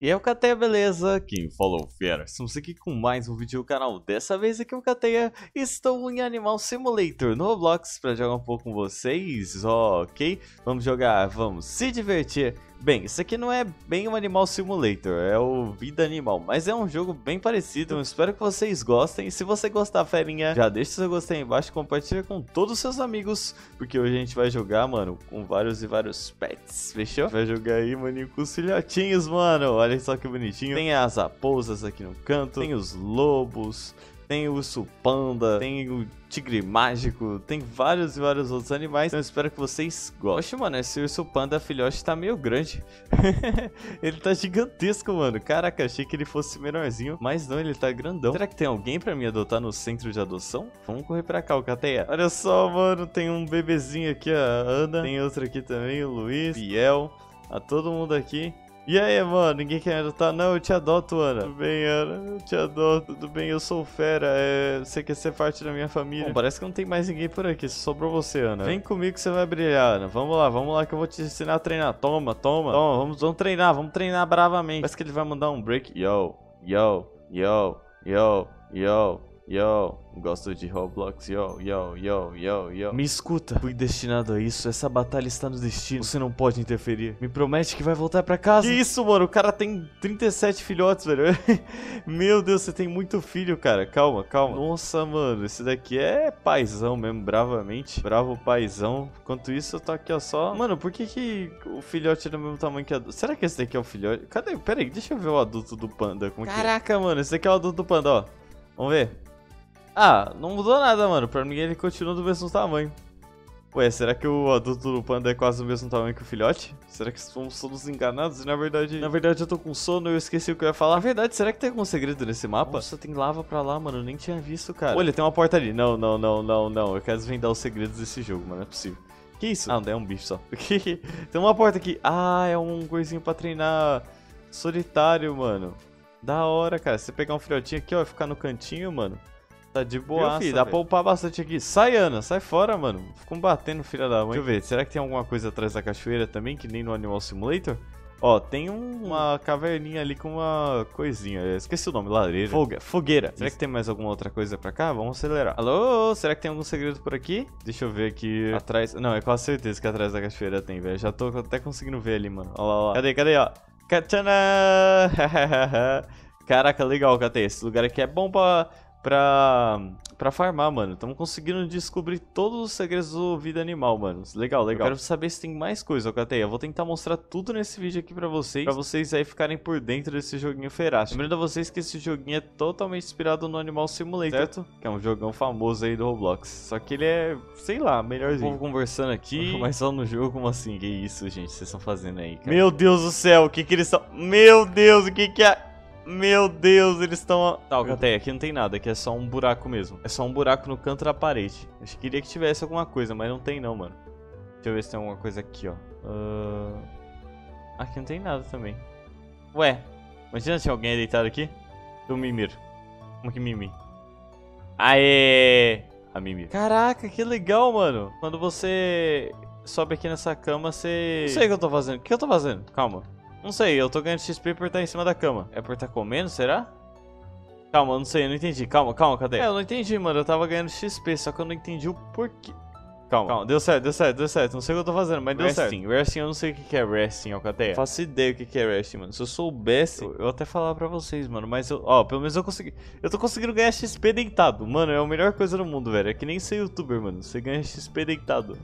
E é o Alcateia, beleza? Quem falou, Fera? Estamos aqui com mais um vídeo do canal. Dessa vez aqui é o Alcateia. Estou em Animal Simulator no Roblox para jogar um pouco com vocês, ok? Vamos jogar, vamos se divertir. Bem, isso aqui não é bem um Animal Simulator, é o Vida Animal, mas é um jogo bem parecido. Eu espero que vocês gostem. E se você gostar, ferinha, já deixa seu gostei aí embaixo, compartilha com todos os seus amigos, porque hoje a gente vai jogar, mano, com vários e vários pets, fechou? Vai jogar aí, maninho, com os filhotinhos, mano. Olha só que bonitinho. Tem as raposas aqui no canto, tem os lobos, tem o urso panda, tem o tigre mágico, tem vários e vários outros animais. Então eu espero que vocês gostem, mano. Esse urso panda filhote tá meio grande. Ele tá gigantesco, mano. Caraca, achei que ele fosse menorzinho, mas não, ele tá grandão. Será que tem alguém pra me adotar no centro de adoção? Vamos correr pra cá, Alcateia. Olha só, mano, tem um bebezinho aqui, a Ana. Tem outro aqui também, o Luiz, Biel. A todo mundo aqui. E aí, mano, ninguém quer me adotar? Não, eu te adoto, Ana. Tudo bem, Ana? Eu te adoto. Tudo bem, eu sou o Fera. Você quer ser parte da minha família? Bom, parece que não tem mais ninguém por aqui. Só sobrou você, Ana. Vem comigo que você vai brilhar, Ana. Vamos lá que eu vou te ensinar a treinar. Toma, toma. Toma, vamos treinar bravamente. Parece que ele vai mandar um break. Yo, yo, yo, yo, yo. Yo, gosto de Roblox, yo, yo, yo, yo, yo. Me escuta, fui destinado a isso, essa batalha está no destino, você não pode interferir. Me promete que vai voltar pra casa. Que isso, mano, o cara tem 37 filhotes, velho. Meu Deus, você tem muito filho, cara, calma, calma. Nossa, mano, esse daqui é paizão mesmo, bravamente. Bravo paizão. Enquanto isso, eu tô aqui, ó, só... Mano, por que que o filhote é do mesmo tamanho que o adulto? Será que esse daqui é o filhote? Cadê? Pera aí, deixa eu ver o adulto do panda, como que é? Caraca, mano, esse daqui é o adulto do panda, ó. Vamos ver. Ah, não mudou nada, mano. Pra mim ele continua do mesmo tamanho. Ué, será que o adulto do panda é quase do mesmo tamanho que o filhote? Será que somos todos enganados? E na verdade eu tô com sono e eu esqueci o que eu ia falar. Na verdade, será que tem algum segredo nesse mapa? Nossa, tem lava pra lá, mano. Eu nem tinha visto, cara. Olha, tem uma porta ali. Não, não, não, não, não. Eu quero desvendar os segredos desse jogo, mano. Não é possível. Que isso? Ah, não, é um bicho só. Tem uma porta aqui. Ah, é um coisinho pra treinar solitário, mano. Da hora, cara. Se você pegar um filhotinho aqui, ó, e ficar no cantinho, mano. Tá de boa, filho. Dá pra upar bastante aqui. Sai, Ana. Sai fora, mano. Ficam batendo, filha da mãe. Deixa eu ver. Será que tem alguma coisa atrás da cachoeira também, que nem no Animal Simulator? Ó, tem uma caverninha ali com uma coisinha. Eu esqueci o nome. Lareira. Fogueira. Será que tem mais alguma outra coisa pra cá? Vamos acelerar. Alô? Será que tem algum segredo por aqui? Deixa eu ver aqui atrás. Não, é quase certeza que atrás da cachoeira tem, velho. Já tô até conseguindo ver ali, mano. Ó lá, ó lá. Cadê? Cadê? Ó. Katana! Caraca, legal, Katê. Esse lugar aqui é bom pra farmar, mano. Estamos conseguindo descobrir todos os segredos do Vida Animal, mano. Legal, legal. Eu quero saber se tem mais coisa, Alcateia. Eu vou tentar mostrar tudo nesse vídeo aqui pra vocês aí ficarem por dentro desse joguinho ferástico. Lembrando a vocês que esse joguinho é totalmente inspirado no Animal Simulator, certo? Que é um jogão famoso aí do Roblox. Só que ele é, sei lá, melhorzinho. O povo conversando aqui, mas só no jogo, como assim? Que isso, gente? Vocês estão fazendo aí, cara? Meu Deus do céu, o que que eles estão... Meu Deus, o que que é... Meu Deus, eles estão... Tá, Alcateia, aqui não tem nada, aqui é só um buraco mesmo. É só um buraco no canto da parede. Eu queria que tivesse alguma coisa, mas não tem não, mano. Deixa eu ver se tem alguma coisa aqui, ó. Aqui não tem nada também. Ué, imagina se tinha alguém deitado aqui. Do Mimir. Como que Mimir? Aê! A Mimir. Caraca, que legal, mano. Quando você sobe aqui nessa cama, você... Não sei o que eu tô fazendo. O que eu tô fazendo? Calma. Não sei, eu tô ganhando XP por estar em cima da cama. É por estar comendo, será? Calma, eu não sei, eu não entendi. Calma, calma, cadê? É, eu não entendi, mano. Eu tava ganhando XP, só que eu não entendi o porquê. Calma, calma, deu certo, deu certo, deu certo. Não sei o que eu tô fazendo, mas deu certo. Resting, eu não sei o que é resting, Alcateia. Faço ideia o que é resting, mano. Se eu soubesse, eu até falava pra vocês, mano. Mas eu, ó, pelo menos eu consegui. Eu tô conseguindo ganhar XP deitado. Mano, é a melhor coisa do mundo, velho. É que nem ser youtuber, mano. Você ganha XP deitado.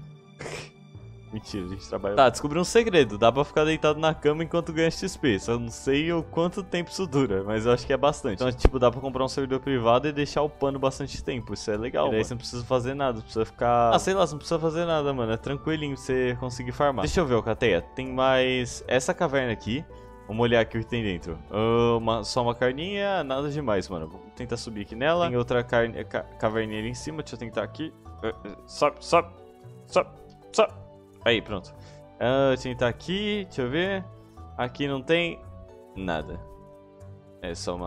Mentira, a gente trabalha... Tá, descobri um segredo. Dá pra ficar deitado na cama enquanto ganha XP. Só não sei o quanto tempo isso dura, mas eu acho que é bastante. Então, tipo, dá pra comprar um servidor privado e deixar o pano bastante tempo. Isso é legal, mano. E daí você não precisa fazer nada, precisa ficar... Ah, sei lá, você não precisa fazer nada, mano. É tranquilinho pra você conseguir farmar. Deixa eu ver, Alcateia. Tem mais... Essa caverna aqui. Vamos olhar aqui o que tem dentro. Só uma carninha, nada demais, mano. Vou tentar subir aqui nela. Tem outra caverninha ali em cima. Deixa eu tentar aqui. Sobe, sobe, sobe, sobe. Aí, pronto. Tentar aqui, deixa eu ver. Aqui não tem nada. É só um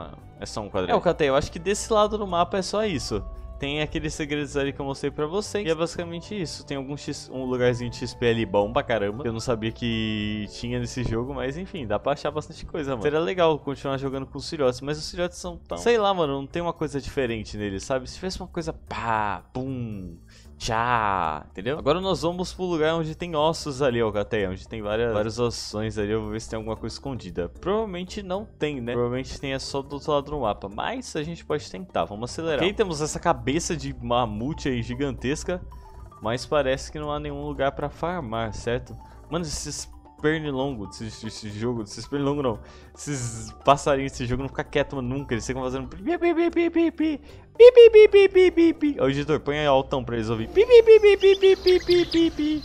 quadrado. É, Alcateia, eu acho que desse lado do mapa é só isso. Tem aqueles segredos ali que eu mostrei pra vocês. E é basicamente isso. Tem algum um lugarzinho de XP ali bom pra caramba, que eu não sabia que tinha nesse jogo. Mas enfim, dá pra achar bastante coisa, mano. Seria legal continuar jogando com os filhotes, mas os filhotes são tão... sei lá, mano, não tem uma coisa diferente neles, sabe? Se tivesse uma coisa pá, pum, tchá, entendeu? Agora nós vamos pro lugar onde tem ossos ali, Alcateia, onde tem várias ossões ali. Eu vou ver se tem alguma coisa escondida. Provavelmente não tem, né? Provavelmente tem é só do outro lado do mapa, mas a gente pode tentar. Vamos acelerar. Ok, temos essa cabeça de mamute aí gigantesca, mas parece que não há nenhum lugar pra farmar, certo? Mano, esses pernilongos desse jogo, esses pernilongos não, esses passarinhos desse jogo não ficam quietos, mano, nunca. Eles ficam fazendo pi pi pi pi pi pi. Pi, pi, pi, pi, pi, pi, pi. Ó, editor, põe aí altão pra eles ouvirem. Pi, pi, pi, pi, pi, pi, pi, pi, pi.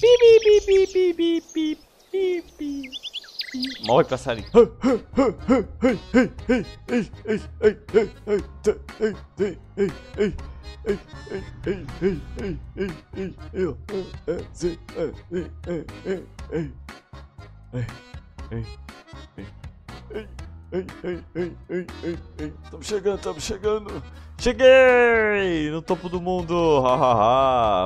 Pi, pi, pi, pi, pi, pi, pi, pi. Morre, passarinho. Estamos chegando, estamos chegando. Cheguei no topo do mundo.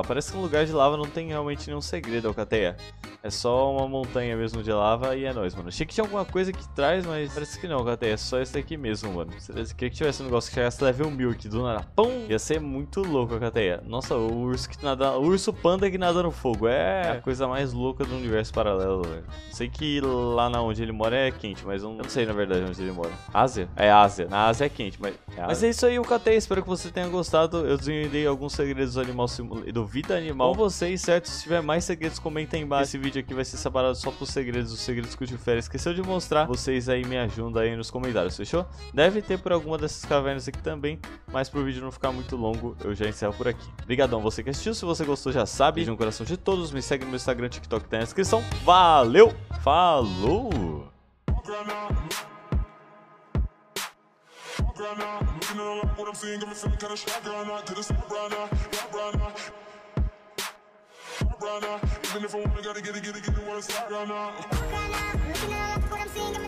Parece que um lugar de lava não tem realmente nenhum segredo, Alcateia. É só uma montanha mesmo de lava e é nóis, mano. Achei que tinha alguma coisa aqui atrás, mas parece que não, Alcateia. É só esse aqui mesmo, mano. Queria que tivesse um negócio que chegasse level 1000 aqui do nada. Pum! Ia ser muito louco, Alcateia. Nossa, o urso que nada, o urso panda que nada no fogo. É a coisa mais louca do universo paralelo, velho. Sei que lá na onde ele mora é quente, mas eu não sei na verdade onde ele mora. Ásia? É Ásia. Na Ásia é quente, mas... é Ásia. Mas é isso aí, Alcateia. Espero que você tenha gostado. Eu desenhei alguns segredos do Animal Simulator, do Vida Animal, com vocês, certo? Se tiver mais segredos, comenta aí embaixo. Esse vídeo aqui vai ser separado só por segredos, os segredos que o tio Fera esqueceu de mostrar. Vocês aí me ajudam aí nos comentários, fechou? Deve ter por alguma dessas cavernas aqui também, mas pro vídeo não ficar muito longo, eu já encerro por aqui. Obrigadão você que assistiu, se você gostou já sabe, beijo no coração de todos, me segue no meu Instagram, TikTok, tá na descrição. Valeu, falou! Even if I wanna, gotta get it, wanna stop right now. Right now, looking at what I'm seeing.